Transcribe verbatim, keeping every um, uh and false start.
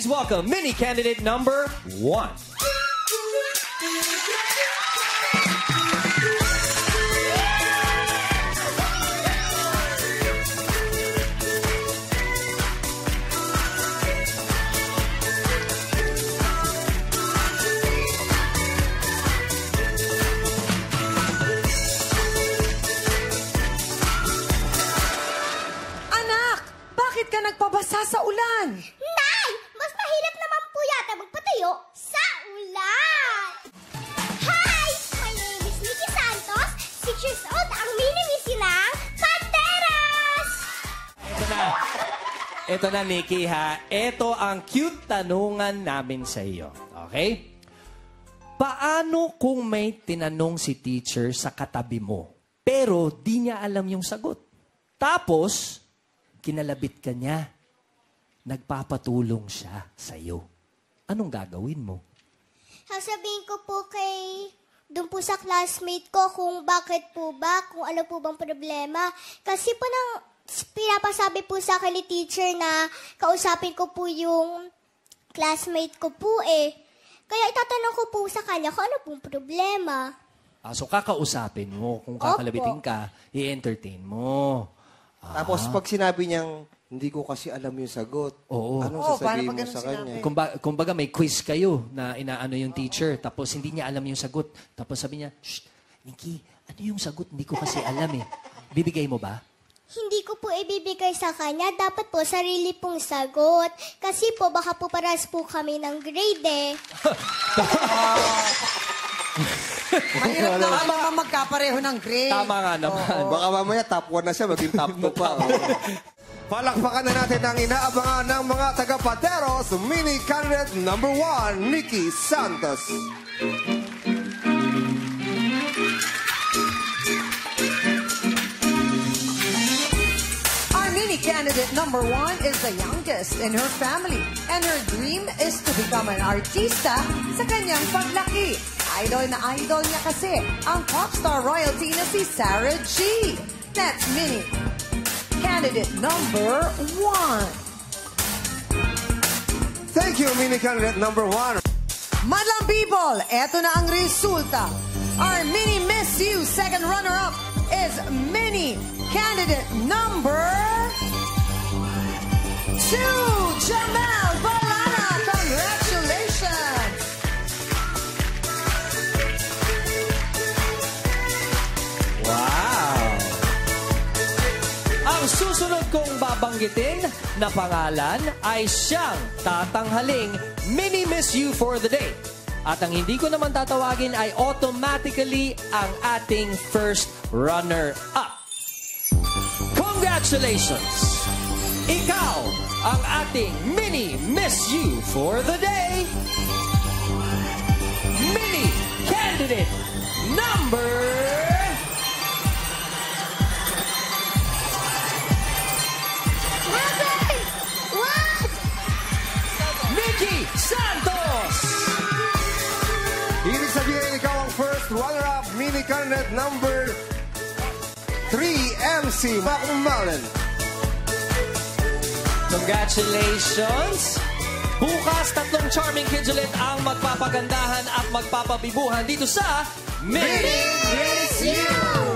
please welcome mini candidate number one. Nagpabasa sa ulan. Nay! Mas mahirap naman po yata magpatayo sa ulan. Hi! My name is Nicki Santos. Six years old ang mini-misi ng Panteras! Ito na. Ito na, Nicki, ha. Ito ang cute tanungan namin sa iyo. Okay? Paano kung may tinanong si teacher sa katabi mo, pero di niya alam yung sagot? Tapos, kinalabit ka niya. Nagpapatulong siya sa'yo. Anong gagawin mo? Sasabihin ko po kay... doon po sa classmate ko kung bakit po ba, kung ano po bang problema. Kasi po nang pinapasabi po sa akin ni teacher na kausapin ko po yung classmate ko po eh. Kaya itatanong ko po sa kanya kung ano pong problema. Ah, so kakausapin mo. Kung kakalabitin ka, i-entertain mo. Ah. Tapos pag sinabi niyang, hindi ko kasi alam yung sagot, oo, anong oo, sasabihin mo sa kanya? Kumbaga, kumbaga may quiz kayo na inaano yung teacher, tapos hindi niya alam yung sagot. Tapos sabi niya, shh, Nicki, ano yung sagot? Hindi ko kasi alam eh. Bibigay mo ba? Hindi ko po ibibigay sa kanya. Dapat po sarili pong sagot. Kasi po baka po paras po kami ng grade eh. Mahirap na ka mga magkapareho ng grade. Tama nga naman. Oo. Baka mamaya top one na siya, maging top two pa. Palakpakan na natin ang inaabangan ng mga taga-Pateros, mini candidate number one, Nicki Santos. Our mini candidate number one is the youngest in her family, and her dream is to become an artista sa kanyang paglaki. Idol na idol niya kasi ang popstar royalty na si Sarah G. That's mini candidate number one. Thank you, mini candidate number one. Madlang people, eto na ang resulta. Our mini Miss You second runner-up is mini candidate number two, Jamal Bolana. Congratulations! Susunod kong babanggitin na pangalan ay siyang Tatang Haling, mini Miss You for the day. At ang hindi ko naman tatawagin ay automatically ang ating first runner-up. Congratulations! Ikaw ang ating mini Miss You for the day, mini candidate number Santos! Ibig sabihin, ikaw ang first runner-up, mini candidate number three, M C Bakun Malen. Congratulations! Bukas, tatlong charming kids ulit ang magpapagandahan at magpapabibuhan dito sa Mini Miss You!